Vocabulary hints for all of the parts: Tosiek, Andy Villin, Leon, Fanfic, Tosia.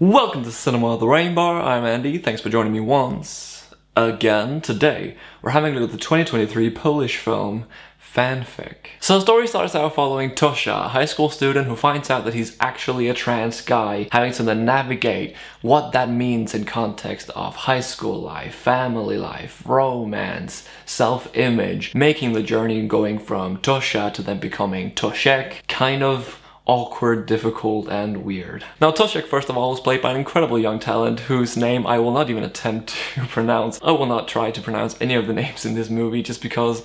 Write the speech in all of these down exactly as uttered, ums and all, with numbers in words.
Welcome to Cinema of the Rain Bar. I'm Andy, thanks for joining me once again. Today, we're having a look at the twenty twenty-three Polish film, Fanfic. So the story starts out following Tosia, a high school student who finds out that he's actually a trans guy, having to then navigate what that means in context of high school life, family life, romance, self-image, making the journey going from Tosia to then becoming Tosiek, kind of awkward, difficult, and weird. Now, Tosiek, first of all, is played by an incredible young talent whose name I will not even attempt to pronounce. I will not try to pronounce any of the names in this movie just because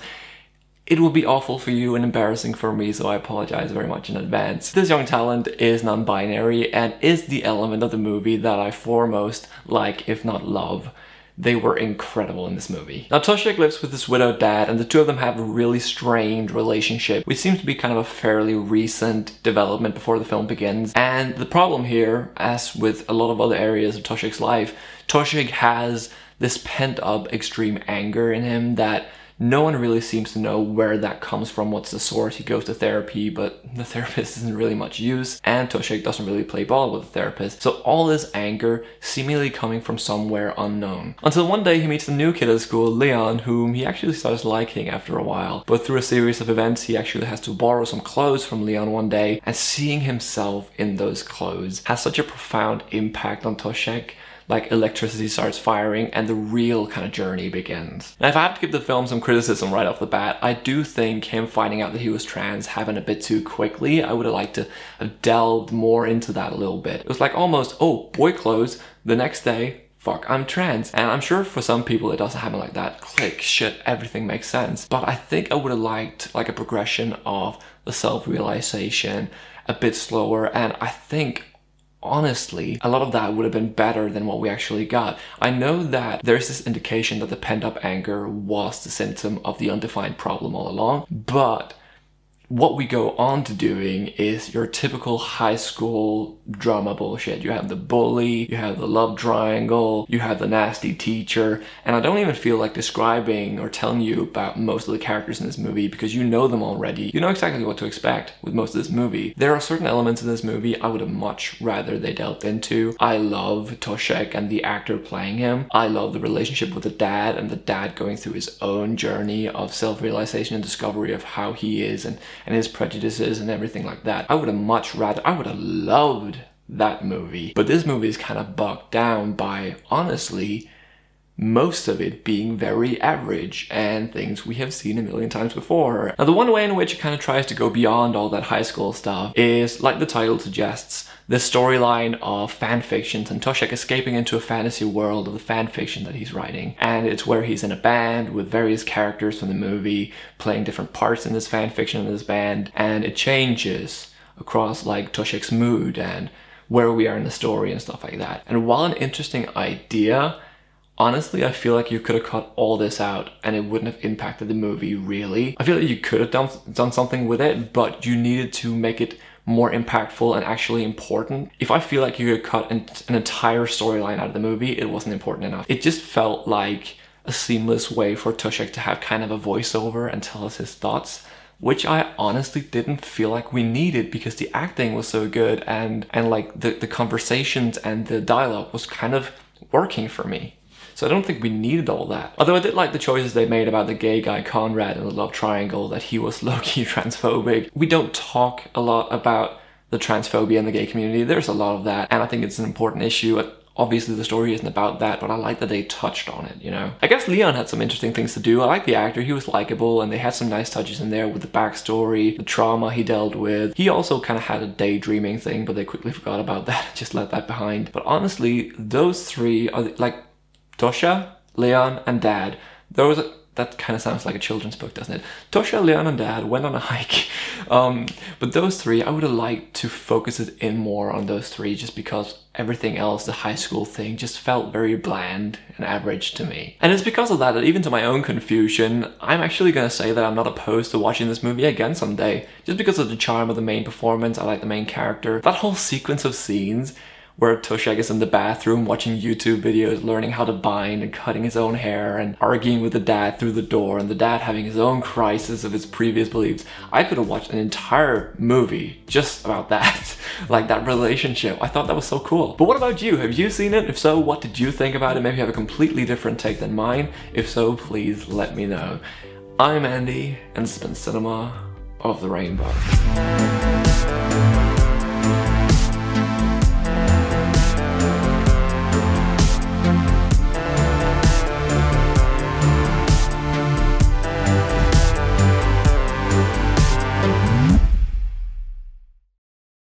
it will be awful for you and embarrassing for me, so I apologize very much in advance. This young talent is non-binary and is the element of the movie that I foremost like, if not love. They were incredible in this movie. Now, Tosiek lives with his widowed dad, and the two of them have a really strained relationship, which seems to be kind of a fairly recent development before the film begins. And the problem here, as with a lot of other areas of Tosiek's life, Tosiek has this pent-up extreme anger in him that no one really seems to know where that comes from, what's the source. He goes to therapy, but the therapist isn't really much use, and Tosiek doesn't really play ball with the therapist. So all this anger seemingly coming from somewhere unknown. Until one day he meets a new kid at school, Leon, whom he actually starts liking after a while. But through a series of events, he actually has to borrow some clothes from Leon one day, and seeing himself in those clothes has such a profound impact on Tosiek. Like, electricity starts firing and the real kind of journey begins. Now, if I had to give the film some criticism right off the bat, I do think him finding out that he was trans happened a bit too quickly. I would have liked to have delved more into that a little bit. It was like almost, oh, boy clothes, the next day, fuck, I'm trans. And I'm sure for some people it doesn't happen like that. Click, shit, everything makes sense. But I think I would have liked like a progression of the self-realization a bit slower, and I think honestly, a lot of that would have been better than what we actually got. I know that there's this indication that the pent-up anger was the symptom of the undefined problem all along, but what we go on to doing is your typical high school drama bullshit. You have the bully, you have the love triangle, you have the nasty teacher, and I don't even feel like describing or telling you about most of the characters in this movie because you know them already. You know exactly what to expect with most of this movie. There are certain elements in this movie I would have much rather they delved into. I love Tosiek and the actor playing him. I love the relationship with the dad and the dad going through his own journey of self-realization and discovery of how he is and and his prejudices and everything like that. I would have much rather, I would have loved that movie, but this movie is kind of bogged down by, honestly, most of it being very average and things we have seen a million times before. Now, the one way in which it kind of tries to go beyond all that high school stuff is, like the title suggests, the storyline of fan fictions and Tosiek escaping into a fantasy world of the fan fiction that he's writing. And it's where he's in a band with various characters from the movie playing different parts in this fan fiction in this band, and it changes across like Tosiek's mood and where we are in the story and stuff like that. And while an interesting idea, honestly, I feel like you could have cut all this out and it wouldn't have impacted the movie, really. I feel like you could have done, done something with it, but you needed to make it more impactful and actually important. If I feel like you could cut an, an entire storyline out of the movie, it wasn't important enough. It just felt like a seamless way for Tosiek to have kind of a voiceover and tell us his thoughts, which I honestly didn't feel like we needed because the acting was so good and, and like the, the conversations and the dialogue was kind of working for me. So I don't think we needed all that. Although I did like the choices they made about the gay guy Conrad in the love triangle, that he was low-key transphobic. We don't talk a lot about the transphobia in the gay community. There's a lot of that, and I think it's an important issue. Obviously, the story isn't about that, but I like that they touched on it, you know? I guess Leon had some interesting things to do. I like the actor. He was likable, and they had some nice touches in there with the backstory, the trauma he dealt with. He also kind of had a daydreaming thing, but they quickly forgot about that and just left that behind. But honestly, those three are, like, Tosia, Leon, and Dad. Those, that kind of sounds like a children's book, doesn't it? Tosia, Leon, and Dad went on a hike. Um, but those three, I would have liked to focus it in more on those three just because everything else, the high school thing, just felt very bland and average to me. And it's because of that that even to my own confusion, I'm actually gonna say that I'm not opposed to watching this movie again someday. Just because of the charm of the main performance, I like the main character. That whole sequence of scenes where Tosiek is in the bathroom watching YouTube videos, learning how to bind and cutting his own hair and arguing with the dad through the door and the dad having his own crisis of his previous beliefs. I could have watched an entire movie just about that. like that relationship. I thought that was so cool. But what about you? Have you seen it? If so, what did you think about it? Maybe you have a completely different take than mine. If so, please let me know. I'm Andy, and this has been Cinema of the Rainbow.